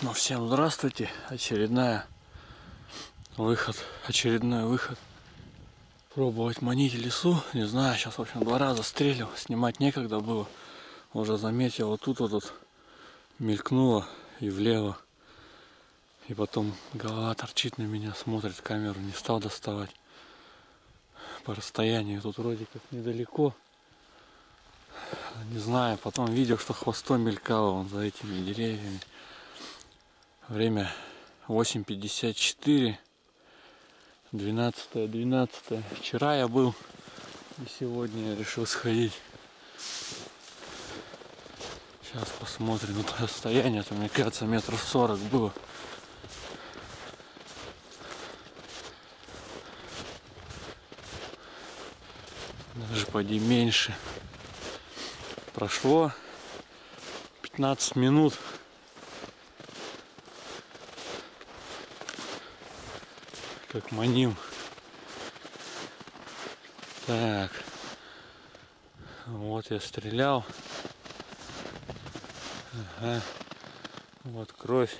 Ну, всем здравствуйте. Очередной выход. Пробовать манить лесу. Не знаю, сейчас, в общем, 2 раза стрелил. Снимать некогда было. Уже заметил, вот тут вот, мелькнуло и влево. И потом голова торчит на меня, смотрит, камеру не стал доставать. По расстоянию тут вроде как недалеко. Не знаю, потом видел, что хвостом мелькало вон за этими деревьями. Время 8:54, 12:12. Вчера я был, и сегодня я решил сходить. Сейчас посмотрим. Вот расстояние, там, мне кажется, метров 40 было. Даже поди меньше. Прошло 15 минут. Как маним. Так. Вот я стрелял. Ага. Вот кровь.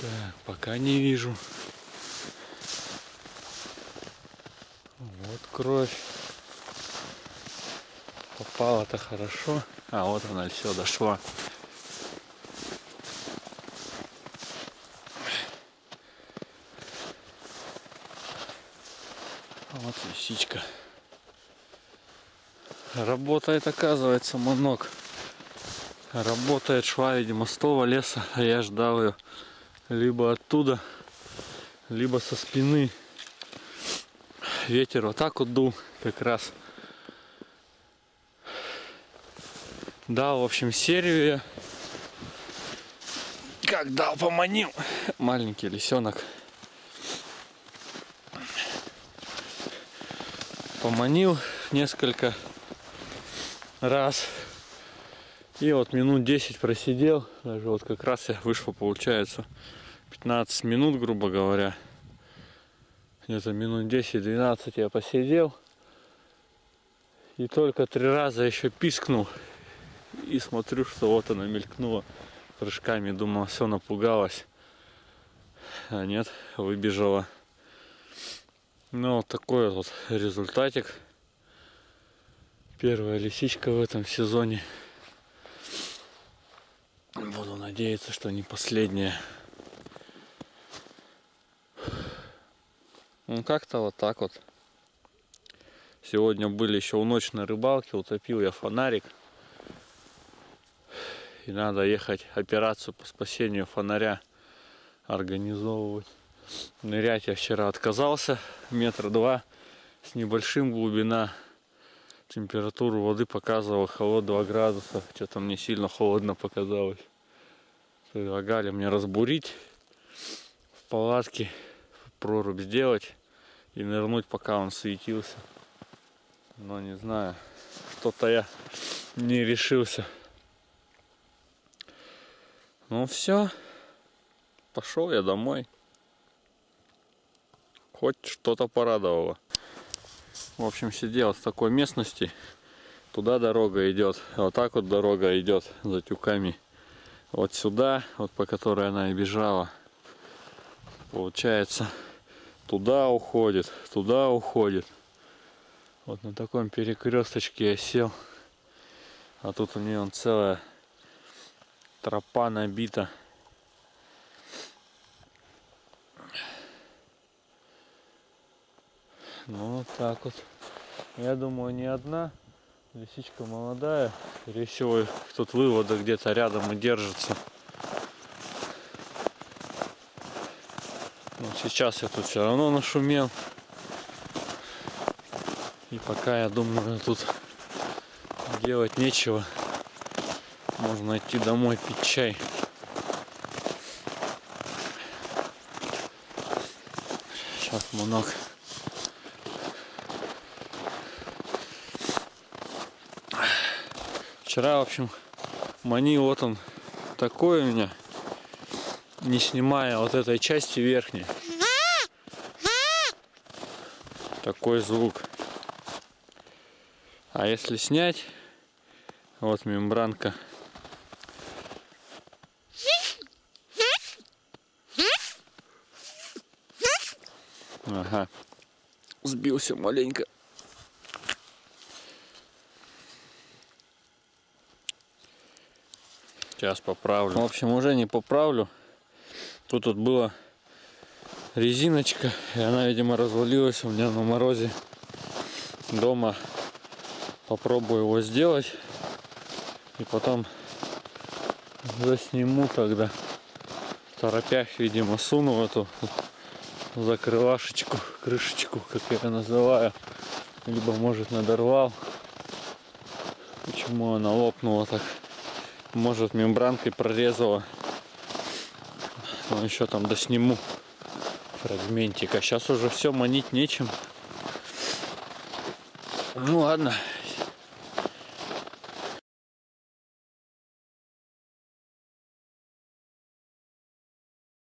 Так, пока не вижу. Вот кровь. Попало-то хорошо. А вот она, все, дошла. Вот лисичка. Работает, оказывается, манок. Работает. Шла, видимо, с того леса. А я ждал ее либо оттуда, либо со спины. Ветер вот так вот дул как раз. Да, в общем, серию я как дал, поманил. Маленький лисенок. Поманил несколько раз. И вот минут 10 просидел. Даже вот как раз я вышло, получается, 15 минут, грубо говоря. Где-то минут 10-12 я посидел. И только 3 раза еще пискнул. И смотрю, что вот она мелькнула прыжками. Думал, все, напугалась. А нет, выбежала. Ну, вот такой вот результатик. Первая лисичка в этом сезоне. Буду надеяться, что не последняя. Ну, как-то вот так вот. Сегодня были еще у ночной рыбалки. Утопил я фонарик. И надо ехать операцию по спасению фонаря организовывать. Нырять я вчера отказался. 1,2 метра с небольшим глубина. Температуру воды показывала холод 2 градуса. Что-то мне сильно холодно показалось. Предлагали мне разбурить в палатке, прорубь сделать и нырнуть, пока он светился. Но не знаю, что-то я не решился. Ну все, пошел я домой. Хоть что-то порадовало. В общем, сидел в такой местности. Туда дорога идет. Вот так вот дорога идет за тюками. Вот сюда, вот по которой она и бежала. Получается, туда уходит, туда уходит. Вот на таком перекресточке я сел. А тут у нее целая тропа набита. Ну, вот так вот. Я думаю, не одна. Лисичка молодая. Скорее всего, тут выводы где-то рядом и держатся. Но сейчас я тут все равно нашумел. И пока, я думаю, тут делать нечего. Можно идти домой пить чай. Сейчас манок. Вчера, в общем, манил, вот он такой у меня, не снимая вот этой части верхней. Такой звук. А если снять, вот мембранка Ага. Сбился маленько. Сейчас поправлю. В общем, уже не поправлю. Тут вот была резиночка, и она, видимо, развалилась у меня на морозе. Дома попробую его сделать. И потом засниму тогда. В торопях, видимо, суну эту закрылашечку, крышечку, как я ее называю. Либо, может, надорвал. Почему она лопнула так? Может, мембранкой прорезала. Но еще там досниму фрагментик. А сейчас уже все, манить нечем. Ну ладно.